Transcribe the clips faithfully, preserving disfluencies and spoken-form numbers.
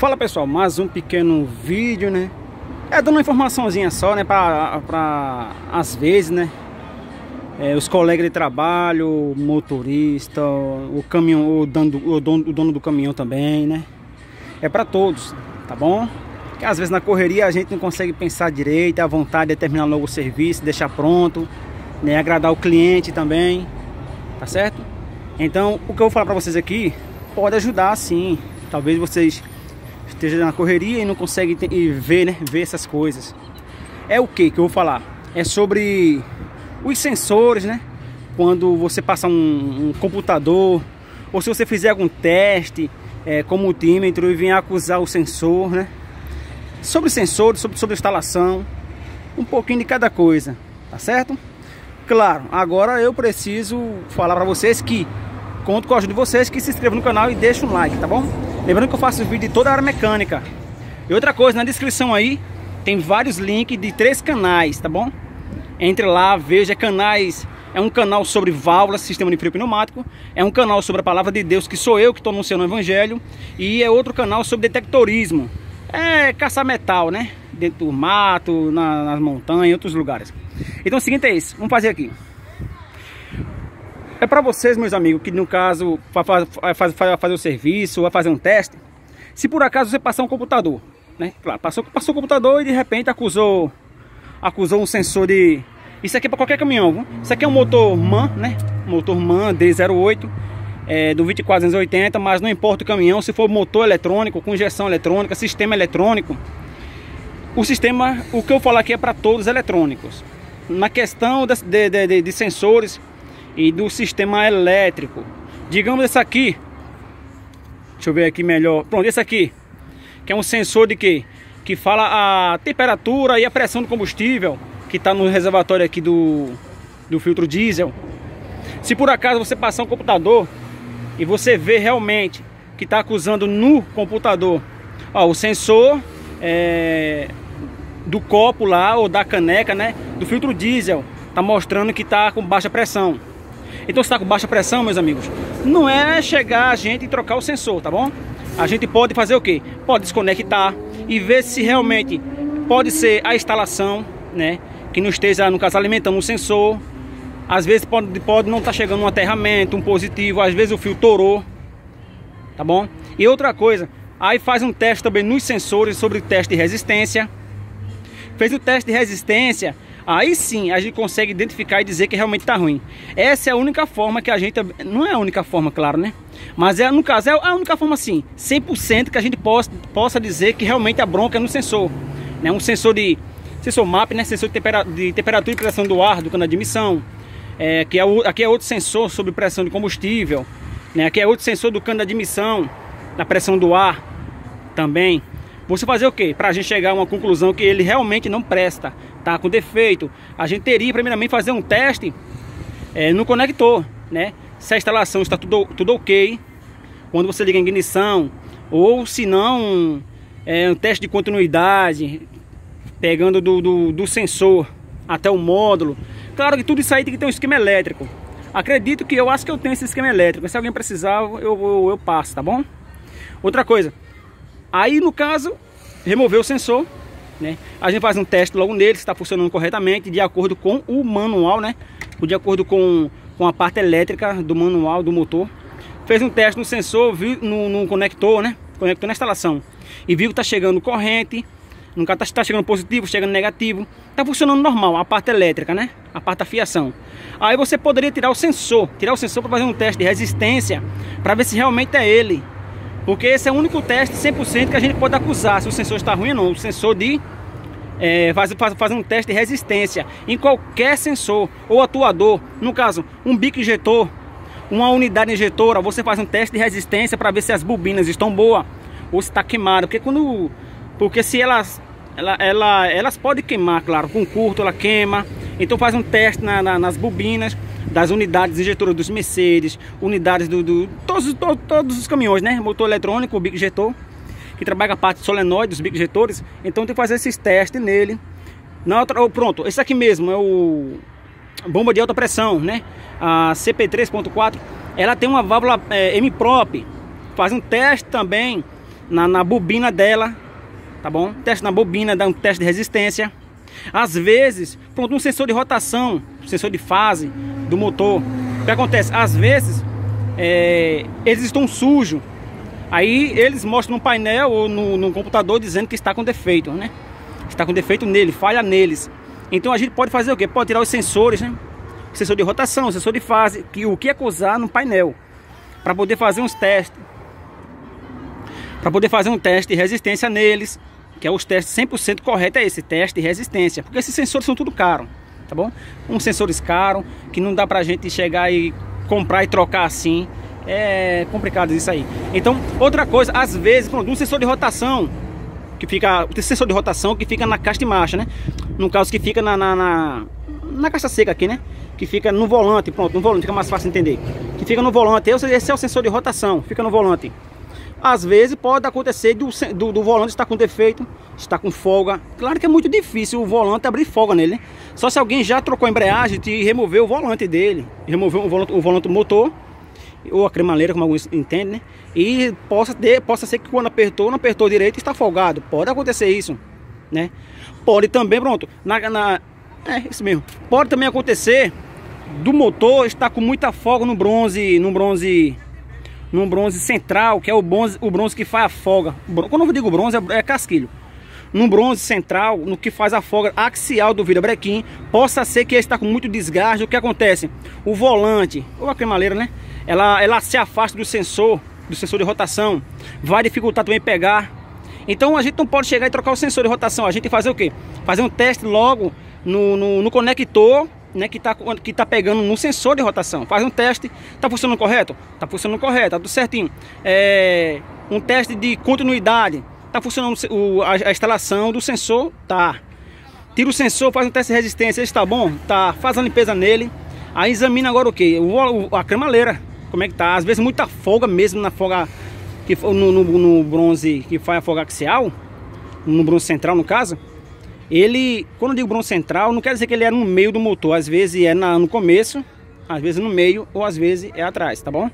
Fala pessoal, mais um pequeno vídeo, né? É dando uma informaçãozinha só, né? Para, para às vezes, né? É, os colegas de trabalho, o motorista, o caminhão, o dono, o dono do caminhão também, né? É para todos, tá bom? Porque às vezes na correria a gente não consegue pensar direito, à vontade de terminar logo o serviço, deixar pronto, né? Agradar o cliente também, tá certo? Então, o que eu vou falar para vocês aqui pode ajudar sim. Talvez vocês esteja na correria e não consegue ter, e ver, né? Ver essas coisas. É o que que eu vou falar? É sobre os sensores, né? Quando você passa um, um computador, ou se você fizer algum teste, é, com multímetro e vier acusar o sensor, né? Sobre sensores, sobre, sobre instalação, um pouquinho de cada coisa, tá certo? Claro, agora eu preciso falar pra vocês que conto com a ajuda de vocês, que se inscrevam no canal e deixem um like, tá bom? Lembrando que eu faço vídeo de toda a área mecânica. E outra coisa, na descrição aí tem vários links de três canais, tá bom? Entre lá, veja canais. É um canal sobre válvulas, sistema de freio pneumático. É um canal sobre a palavra de Deus, que sou eu que estou anunciando o evangelho. E é outro canal sobre detectorismo. É caçar metal, né? Dentro do mato, na, nas montanhas, em outros lugares. Então o seguinte é isso, vamos fazer aqui. É para vocês, meus amigos, que no caso vai faz, faz, faz, fazer o serviço, vai fazer um teste. Se por acaso você passar um computador, né? Claro, passou, passou o computador e de repente acusou acusou um sensor de... Isso aqui é para qualquer caminhão, viu? Isso aqui é um motor M A N, né? Motor M A N D zero oito, é, do vinte e quatro oitenta, mas não importa o caminhão, se for motor eletrônico, com injeção eletrônica, sistema eletrônico. O sistema, o que eu falo aqui é para todos os eletrônicos. Na questão de, de, de, de, de sensores e do sistema elétrico, digamos esse aqui, deixa eu ver aqui melhor, pronto, esse aqui que é um sensor de que que fala a temperatura e a pressão do combustível que está no reservatório aqui do, do filtro diesel. Se por acaso você passar um computador e você vê realmente que está acusando no computador, ó, o sensor é, do copo lá ou da caneca, né, do filtro diesel, tá mostrando que tá com baixa pressão. Então, se está com baixa pressão, meus amigos, não é chegar a gente e trocar o sensor, tá bom? A gente pode fazer o quê? Pode desconectar e ver se realmente pode ser a instalação, né? Que não esteja, no caso, alimentando o sensor. Às vezes pode, pode não estar tá chegando um aterramento, um positivo. Às vezes o fio torou, tá bom? E outra coisa, aí faz um teste também nos sensores sobre o teste de resistência. Fez o teste de resistência, aí sim a gente consegue identificar e dizer que realmente está ruim. Essa é a única forma que a gente... Não é a única forma, claro, né? Mas é, no caso, é a única forma, sim, cem por cento que a gente possa, possa dizer que realmente a bronca é no sensor, né? Um sensor de... Sensor M A P, né? Sensor de, tempera, de temperatura e pressão do ar, do cano de admissão. É, que é o, aqui é outro sensor sobre pressão de combustível, né? Aqui é outro sensor do cano de admissão, da pressão do ar também. Você fazer o quê? Para a gente chegar a uma conclusão que ele realmente não presta, tá com defeito. A gente teria, primeiramente, fazer um teste é, no conector, né? Se a instalação está tudo, tudo ok, quando você liga a ignição, ou se não, é, um teste de continuidade, pegando do, do, do sensor até o módulo. Claro que tudo isso aí tem que ter um esquema elétrico. Acredito que eu acho que eu tenho esse esquema elétrico. Se alguém precisar, eu, eu, eu passo, tá bom? Outra coisa. Aí, no caso, removeu o sensor, né? A gente faz um teste logo nele, se está funcionando corretamente, de acordo com o manual, né? De acordo com, com a parte elétrica do manual, do motor. Fez um teste no sensor, viu, no, no conector, né? Conector na instalação. E viu que está chegando corrente, nunca está tá chegando positivo, chegando negativo. Está funcionando normal, a parte elétrica, né? A parte da fiação. Aí você poderia tirar o sensor, tirar o sensor para fazer um teste de resistência, para ver se realmente é ele. Porque esse é o único teste cem por cento que a gente pode acusar se o sensor está ruim ou não. O sensor de é, faz, faz, faz um teste de resistência em qualquer sensor ou atuador. No caso, um bico injetor, uma unidade injetora, você faz um teste de resistência para ver se as bobinas estão boas ou se está queimado. Porque, quando, porque se elas, ela, ela, elas podem queimar, claro, com curto ela queima. Então faz um teste na, na, nas bobinas das unidades injetoras dos Mercedes, unidades do, do todos, to, todos os caminhões, né? Motor eletrônico, bico injetor, que trabalha com a parte solenoide dos bico injetores. Então tem que fazer esses testes nele. Na outra, oh, pronto, esse aqui mesmo é o bomba de alta pressão, né? A C P três ponto quatro, ela tem uma válvula é, M PROP. Faz um teste também na, na bobina dela, tá bom? Teste na bobina, dá um teste de resistência. Às vezes, pronto, um sensor de rotação, sensor de fase do motor. O que acontece? Às vezes, é, eles estão sujos. Aí eles mostram no painel ou no, no computador dizendo que está com defeito, né? Está com defeito nele, falha neles. Então a gente pode fazer o quê? Pode tirar os sensores, né? Sensor de rotação, sensor de fase, que, o que é acusar no painel, para poder fazer uns testes, para poder fazer um teste de resistência neles, que é os testes cem por cento correto, é esse teste de resistência, porque esses sensores são tudo caro, tá bom? Uns sensores caros, que não dá pra gente chegar e comprar e trocar assim, é complicado isso aí. Então, outra coisa, às vezes, pronto, um sensor de rotação, que fica, o sensor de rotação que fica na caixa de marcha, né? No caso que fica na, na, na, na caixa seca aqui, né? Que fica no volante, pronto, no volante, fica mais fácil de entender. Que fica no volante, esse é o sensor de rotação, fica no volante. Às vezes pode acontecer do, do, do volante estar com defeito, estar com folga. Claro que é muito difícil o volante abrir folga nele, né? Só se alguém já trocou a embreagem e removeu o volante dele, removeu o volante, o volante do motor, ou a cremaleira, como alguns entendem, né? E possa, ter, possa ser que quando apertou, não apertou direito e está folgado. Pode acontecer isso, né? Pode também, pronto, na, na, é isso mesmo. Pode também acontecer do motor estar com muita folga no bronze, no bronze... num bronze central, que é o bronze, o bronze que faz a folga. Quando eu digo bronze, é casquilho. Num bronze central, no que faz a folga axial do virabrequim, possa ser que ele está com muito desgaste. O que acontece? O volante, ou a cremaleira, né? Ela, ela se afasta do sensor, do sensor de rotação. Vai dificultar também pegar. Então a gente não pode chegar e trocar o sensor de rotação. A gente tem que fazer o quê? Fazer um teste logo no, no, no conector, né, que está que tá pegando no sensor de rotação. Faz um teste, está funcionando correto? Está funcionando correto, está tudo certinho. É, um teste de continuidade, está funcionando o, a, a instalação do sensor? Tá. Tira o sensor, faz um teste de resistência, está bom? Tá. Faz a limpeza nele. Aí examina agora o que? O, a cremaleira, como é que tá? Às vezes muita folga mesmo na folga, que, no, no, no bronze que faz a folga axial, no bronze central no caso. Ele, quando eu digo bronze central, não quer dizer que ele é no meio do motor. Às vezes é na, no começo, às vezes no meio, ou às vezes é atrás, tá bom?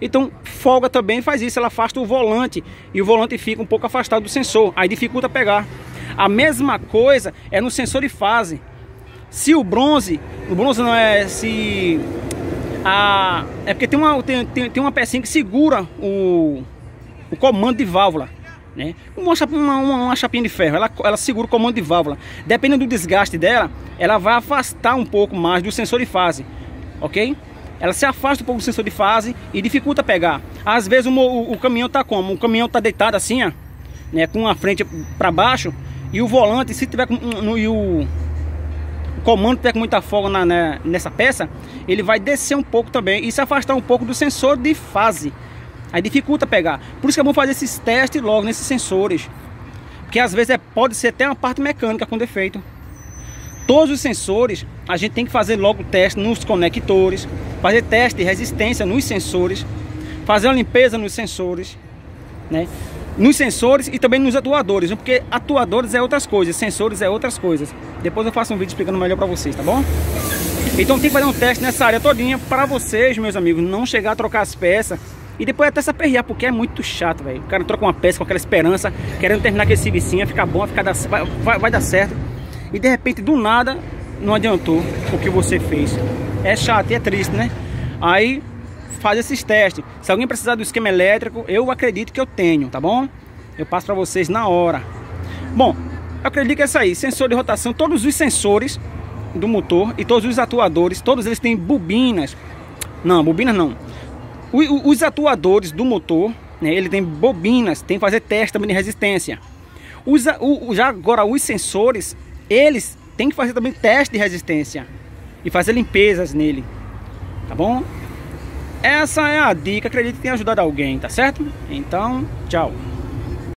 Então, folga também faz isso, ela afasta o volante, e o volante fica um pouco afastado do sensor, aí dificulta pegar. A mesma coisa é no sensor de fase. Se o bronze, o bronze não é, se... A, é porque tem uma, tem, tem, tem uma pecinha que segura o, o comando de válvula, né? Uma, uma, uma chapinha de ferro, ela, ela segura o comando de válvula. Dependendo do desgaste dela, ela vai afastar um pouco mais do sensor de fase, ok? Ela se afasta um pouco do sensor de fase e dificulta pegar. Às vezes o, o, o caminhão tá como? O caminhão tá deitado assim, ó, né? Com a frente para baixo, e o volante, se tiver com, no, e o, o comando tiver com muita folga na, na, nessa peça, ele vai descer um pouco também e se afastar um pouco do sensor de fase. Aí dificulta pegar. Por isso que é bom fazer esses testes logo nesses sensores, porque às vezes é, pode ser até uma parte mecânica com defeito. Todos os sensores a gente tem que fazer logo teste nos conectores, fazer teste de resistência nos sensores, fazer uma limpeza nos sensores, né? Nos sensores e também nos atuadores, né? Porque atuadores é outras coisas, sensores é outras coisas. Depois eu faço um vídeo explicando melhor para vocês, tá bom? Então tem que fazer um teste nessa área todinha para vocês, meus amigos, não chegar a trocar as peças e depois até se aperrear, porque é muito chato, velho. O cara troca uma peça com aquela esperança, querendo terminar com esse servicinho, fica bom, fica dar, vai, vai, vai dar certo. E de repente, do nada, não adiantou o que você fez. É chato e é triste, né? Aí, faz esses testes. Se alguém precisar do esquema elétrico, eu acredito que eu tenho, tá bom? Eu passo pra vocês na hora. Bom, eu acredito que é isso aí. Sensor de rotação, todos os sensores do motor e todos os atuadores, todos eles têm bobinas. Não, bobinas não. Os atuadores do motor, né, ele tem bobinas, tem que fazer teste também de resistência. Os, o, já agora os sensores, eles tem que fazer também teste de resistência e fazer limpezas nele, tá bom? Essa é a dica, acredito que tenha ajudado alguém, tá certo? Então, tchau.